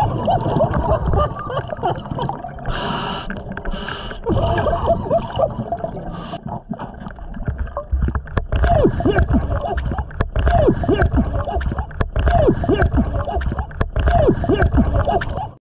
Oh, shit!